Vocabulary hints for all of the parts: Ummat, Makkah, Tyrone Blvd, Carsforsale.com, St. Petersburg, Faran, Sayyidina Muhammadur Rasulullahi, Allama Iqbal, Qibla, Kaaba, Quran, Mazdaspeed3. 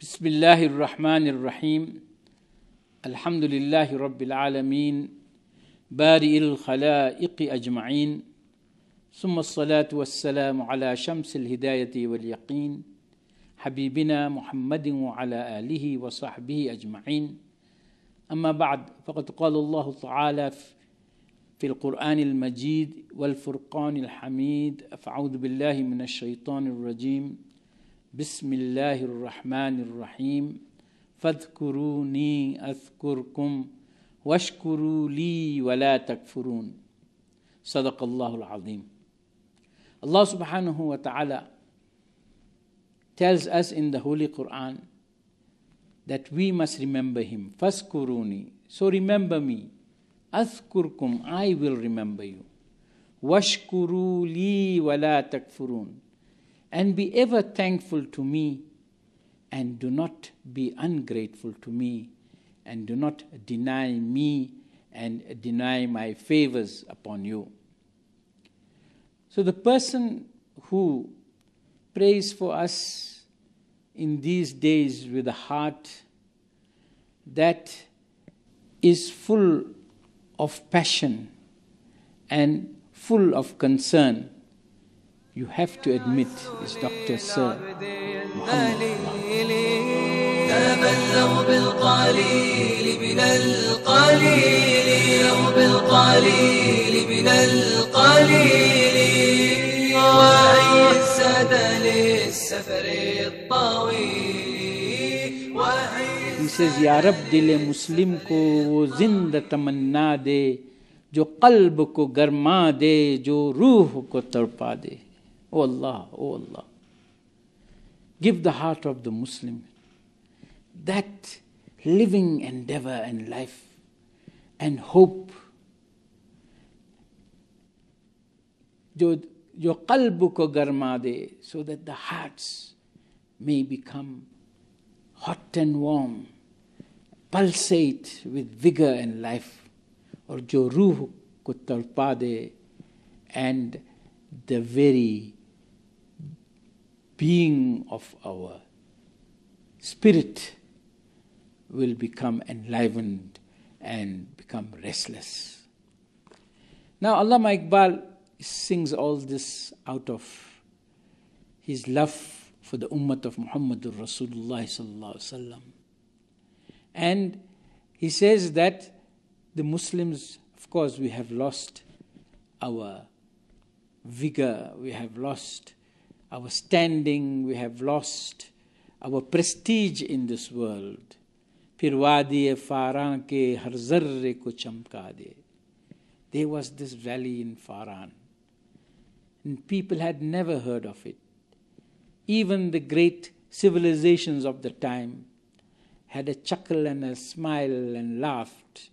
Bismillahir Rahmanir Rahim. Alhamdulillahi Rabbil Alameen. Bari'il Khalaiqi Ajma'in. Summa Salatu Wassalamu ala Shamsil Hidayati wal Yaqeen. Habibina Muhammadin wa ala alihi wa sahbihi ajma'in. Amma ba'd, faqad qala Allahu ta'ala في القرآن المجيد والفرقان الحميد أعوذ بالله من الشيطان الرجيم بسم الله الرحمن الرحيم فاذكروني أذكركم واشكروا لي ولا تكفرون صدق الله العظيم. Allah subhanahu wa ta'ala tells us in the Holy Quran that we must remember Him. فاذكروني, so remember me. Azkurkum, I will remember you. Washkuru li wala takfurun, and be ever thankful to me, and do not be ungrateful to me, and do not deny me, and deny my favors upon you. So the person who prays for us in these days with a heart that is full of passion and full of concern, you have to admit, is Dr. Sir Muhammad. He says, Ya Rab, dil-e Muslim ko wo zinda tamanna de, jo qalb ko garma de, jo ruh ko tarpa de. O Allah, O Allah, give the heart of the Muslim that living endeavor and life and hope. Jo qalb ko garma de, so that the hearts may become hot and warm, pulsate with vigor and life, or jo ruh ko tarpa de, and the very being of our spirit will become enlivened and become restless. Now Allama Iqbal sings all this out of his love for the Ummat of Muhammadur Rasulullahi Sallallahu Alaihi Wasallam. And he says that the Muslims, of course, we have lost our vigor, we have lost our standing, we have lost our prestige in this world. Phir wadi-e Faran ke har zarre ko chamka de. There was this valley in Faran, and people had never heard of it. Even the great civilizations of the time had a chuckle and a smile and laughed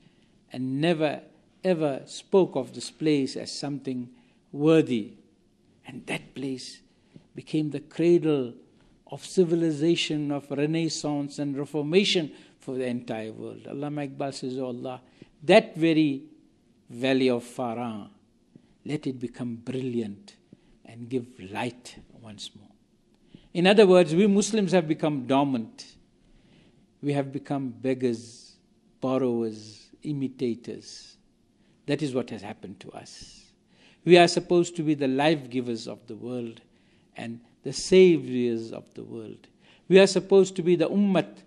and never ever spoke of this place as something worthy. And that place became the cradle of civilization, of Renaissance and Reformation for the entire world. Allama Iqbal says, O Allah, that very valley of Faran, let it become brilliant and give light once more. In other words, we Muslims have become dormant. We have become beggars, borrowers, imitators. That is what has happened to us. We are supposed to be the life-givers of the world and the saviors of the world. We are supposed to be the ummat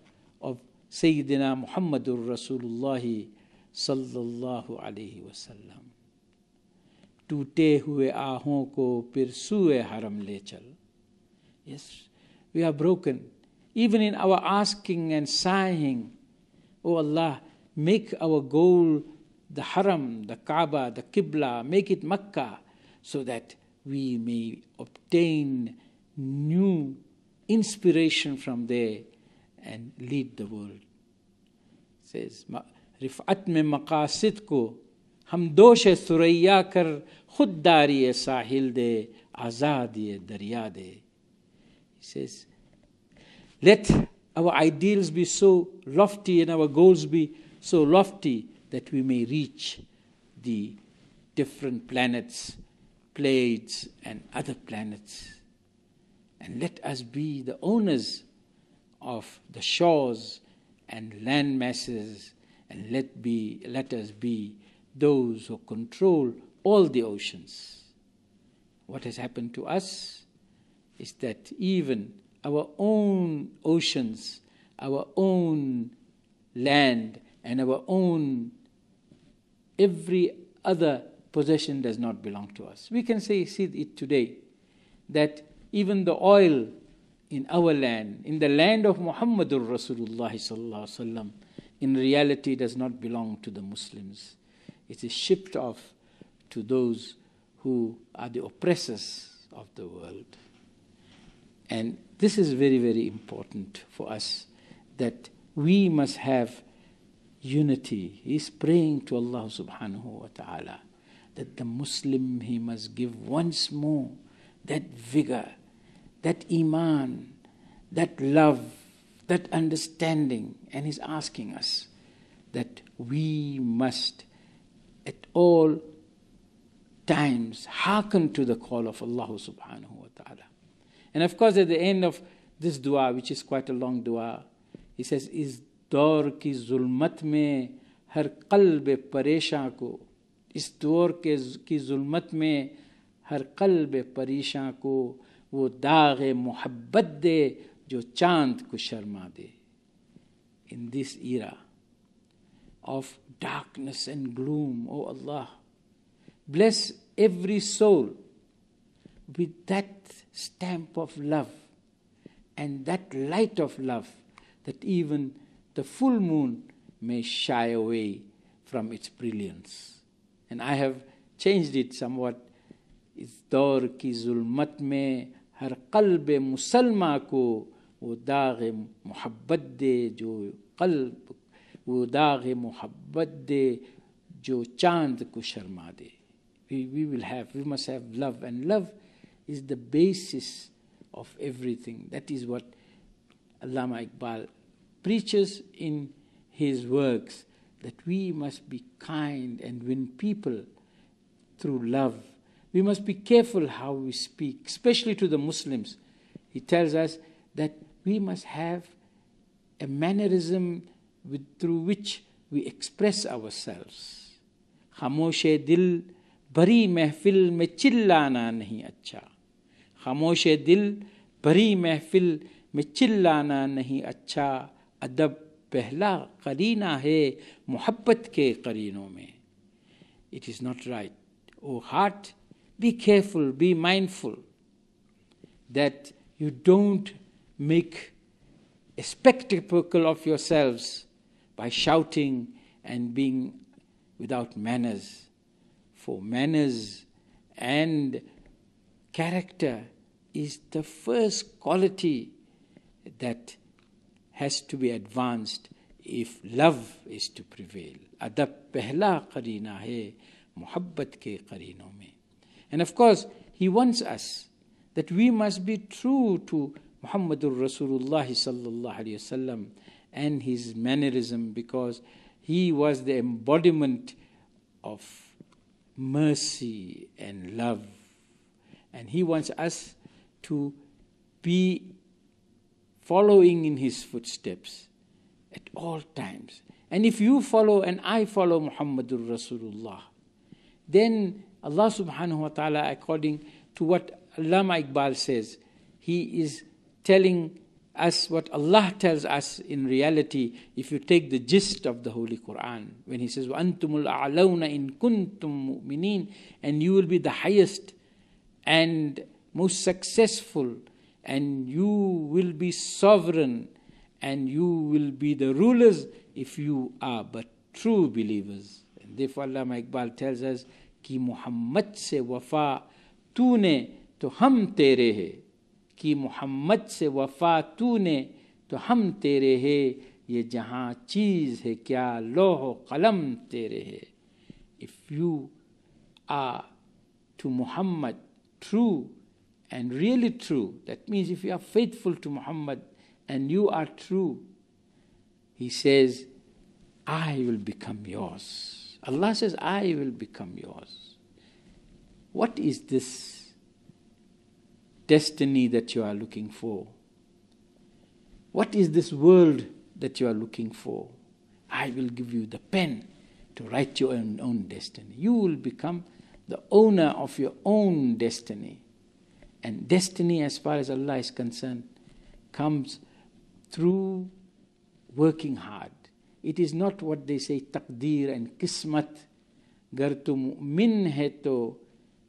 of Sayyidina Muhammadur Rasulullahi Sallallahu Alaihi Wasallam. Toote hue aahon ko pir sue haram le chal. Yes, we are broken. Even in our asking and sighing, O Allah, make our goal the Haram, the Kaaba, the Qibla, make it Makkah, so that we may obtain new inspiration from there and lead the world. It says, Rifat mein maqasid ko hum dosh-e surayya kar khuddari-e sahil de, azadi-e darya de. He says, let our ideals be so lofty and our goals be so lofty that we may reach the different planets, plates and other planets. And let us be the owners of the shores and land masses, and let us be those who control all the oceans. What has happened to us is that even our own oceans, our own land, and our own every other possession does not belong to us. We can see it today, that even the oil in our land, in the land of Muhammadur Rasulullahi sallallahu alaihi wasallam, in reality does not belong to the Muslims. It is shipped off to those who are the oppressors of the world. And this is very, very important for us, that we must have unity. He is praying to Allah subhanahu wa ta'ala that the Muslim, he must give once more that vigor, that iman, that love, that understanding. And he's asking us that we must at all times hearken to the call of Allah subhanahu wa ta'ala. And of course at the end of this dua, which is quite a long dua, he says, is دور کی ظلمت میں ہر قلب پریشاں کو، اس دور کی ظلمت میں ہر قلب پریشاں کو وہ داغ محبت دے جو چاند کو شرما دے. In this era of darkness and gloom, O Allah, bless every soul with that stamp of love and that light of love, that even the full moon may shy away from its brilliance. And I have changed it somewhat. Is daur ki zulmat mein har qalb musalma ko wo daagh muhabbat de jo qalb wo daagh muhabbat de jo chand ko sharma de. We must have love, and love is the basis of everything. That is what Allama Iqbal preaches in his works, that we must be kind and win people through love. We must be careful how we speak, especially to the Muslims. He tells us that we must have a mannerism through which we express ourselves. Khamosh dil bari mehfil mein chillana nahi acha. Khamosh dil bari mehfil mein chillana nahi acha. Adab pehla qareena hai muhabbat ke qareenon mein. It is not right. O heart, be careful, be mindful that you don't make a spectacle of yourselves by shouting and being without manners. For manners and character is the first quality that has to be advanced if love is to prevail. Adab pehla qareena hai muhabbat ke qareenon mein. And of course, he wants us that we must be true to Muhammadur Rasulullahi sallallahu alayhi wa sallam and his mannerism, because he was the embodiment of mercy and love. And he wants us to be following in his footsteps at all times. And if you follow and I follow Muhammadur Rasulullah, then Allah subhanahu wa ta'ala, according to what Allama Iqbal says, he is telling us what Allah tells us in reality, if you take the gist of the Holy Quran, when he says, وَأَنْتُمُ الْأَعْلَوْنَ إِن كُنْتُم مُؤْمِنِينَ, and you will be the highest and most successful, and you will be sovereign, and you will be the rulers if you are but true believers. And therefore Allama Iqbal tells us, Ki Muhammad se wafa tune to hum tere hai. Ki Muhammad se wafa tune to hum tere hai. Ye jahan cheez hai kya loh qalam tere hai. If you are to Muhammad true, and really true, that means if you are faithful to Muhammad and you are true, he says, I will become yours. Allah says, I will become yours. What is this destiny that you are looking for? What is this world that you are looking for? I will give you the pen to write your own destiny. You will become the owner of your own destiny. And destiny, as far as Allah is concerned, comes through working hard. It is not what they say, taqdeer and kismat. Gar tu mu'min hai to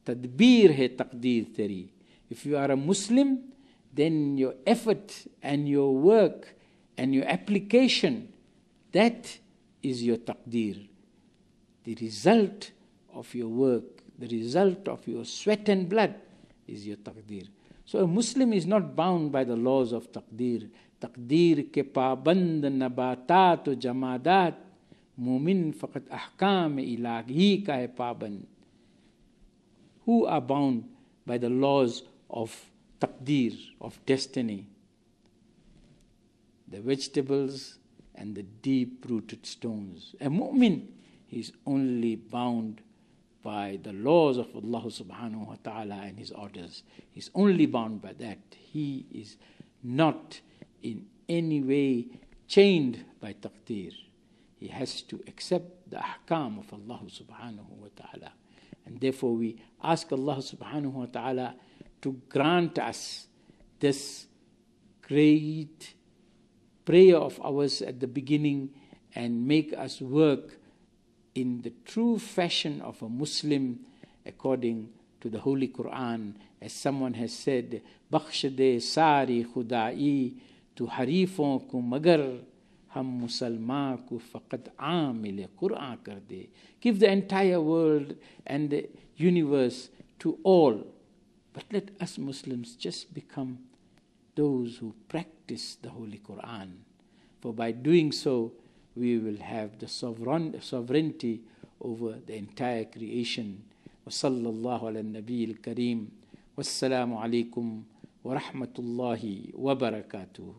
tadbir hai taqdeer teri. If you are a Muslim, then your effort and your work and your application, that is your taqdeer. The result of your work, the result of your sweat and blood is your taqdeer. So a Muslim is not bound by the laws of taqdeer. Taqdeer ke paband nabatat o jamadat, mumin faqat ahkam ilahi ka hai paband. Who are bound by the laws of taqdeer, of destiny? The vegetables and the deep-rooted stones. A mu'min is only bound by the laws of Allah subhanahu wa ta'ala and His orders. He's only bound by that. He is not in any way chained by taqdeer. He has to accept the ahkam of Allah subhanahu wa ta'ala. And therefore we ask Allah subhanahu wa ta'ala to grant us this great prayer of ours at the beginning and make us work in the true fashion of a Muslim according to the Holy Quran. As someone has said, Bakhsh de sari khudai tu harifon ko magar hum musalman ko faqat aamil Quran kar de. Give the entire world and the universe to all. But let us Muslims just become those who practice the Holy Quran. For by doing so, we will have the sovereignty over the entire creation. وَصَلَّى اللَّهُ عَلَى النَّبِيِّ الْكَرِيمِ وَالسَّلَامُ عَلَيْكُمْ وَرَحْمَةُ اللَّهِ وَبَرَكَاتُهُ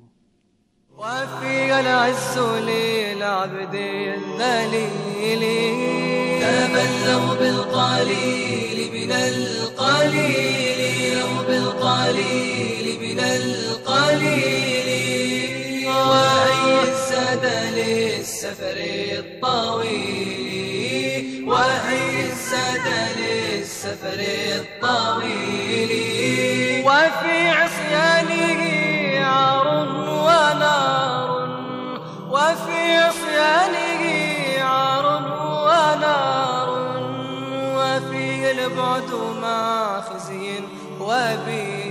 وَفِيَ الْعِزُّ لِلْعَبْدِ الذَّلِيلِ تَبَلَّغُ بِالْقَلِيلِ مِنَ الْقَلِيلِ بِالْقَلِيلِ مِنَ الْقَلِيلِ وَأَيَّسَدَ لِلسَّفَرِ الطَّوِيلِ وَأَيَّسَدَ لِلسَّفَرِ الطَّوِيلِ وَفِي عِصْيَانِهِ عَرٌ وَنَارٌ وَفِي عِصْيَانِهِ عَرٌ وَنَارٌ وَفِي الْبُعْدُ مَا خِزْيٍ وَبِينٌ